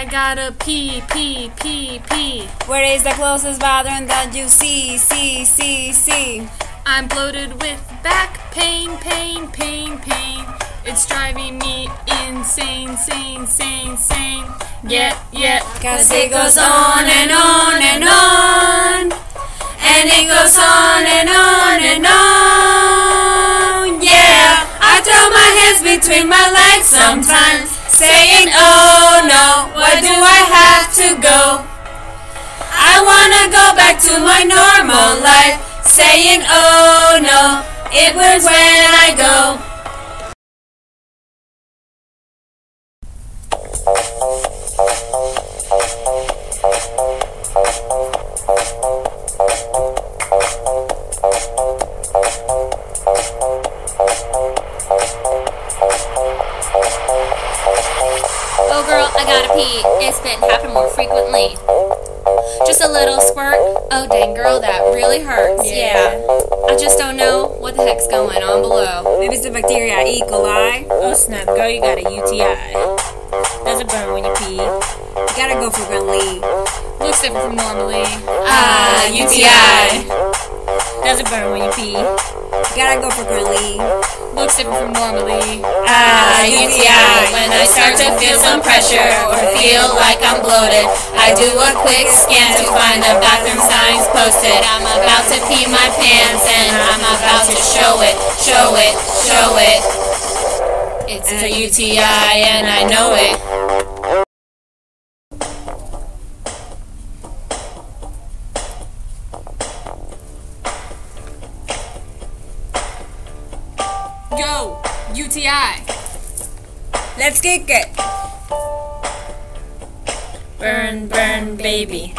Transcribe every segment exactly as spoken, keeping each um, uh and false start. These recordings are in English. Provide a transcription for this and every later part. I gotta pee, pee, pee, pee. Where is the closest bathroom that you see, see, see, see? I'm bloated with back pain, pain, pain, pain. It's driving me insane, sane, sane, sane. Yeah, yeah. Cause it goes on and on and on. And it goes on and on and on. Yeah. I throw my hands between my legs sometimes, saying, oh no, why do I have to go? I wanna go back to my normal life, saying, oh no, it was when I go. Oh girl, I gotta pee. It's been happening more frequently. Just a little squirt. Oh dang girl, that really hurts. Yeah. I just don't know what the heck's going on below. Maybe it's the bacteria E. coli. Oh snap, girl, you got a U T I. Doesn't burn when you pee. You gotta go frequently. Looks different from normally. Ah, uh, U T I. Doesn't burn when you pee. You gotta go frequently. Looks different from normally. Ah, uh, U T I. When I start to feel some pressure or feel like I'm bloated, I do a quick scan to find the bathroom signs posted. I'm about to pee my pants and I'm about to show it, show it, show it. It's a U T I and I know it. Yo, U T I. Let's kick it. Burn, burn, baby.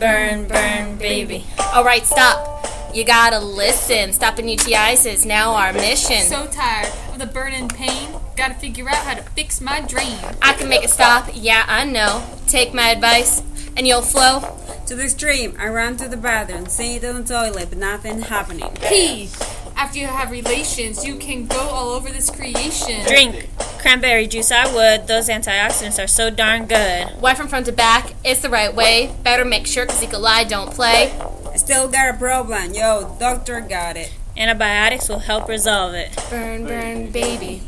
Burn, burn, baby. Alright, stop. You gotta listen. Stopping U T Is is now our mission. So tired of the burning pain. Gotta figure out how to fix my drain. I can make it stop. Yeah, I know. Take my advice, and you'll flow to the stream. I ran to the bathroom, sat on the toilet, but nothing happening. Pee. After you have relations, you can go all over this creation. Drink cranberry juice. I would. Those antioxidants are so darn good. Wipe from front to back. It's the right way. Better make sure, cause E. coli don't play. I still got a problem, yo, doctor got it. Antibiotics will help resolve it. Burn, burn, baby.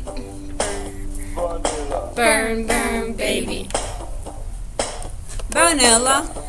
Burn, burn, baby. Vanilla.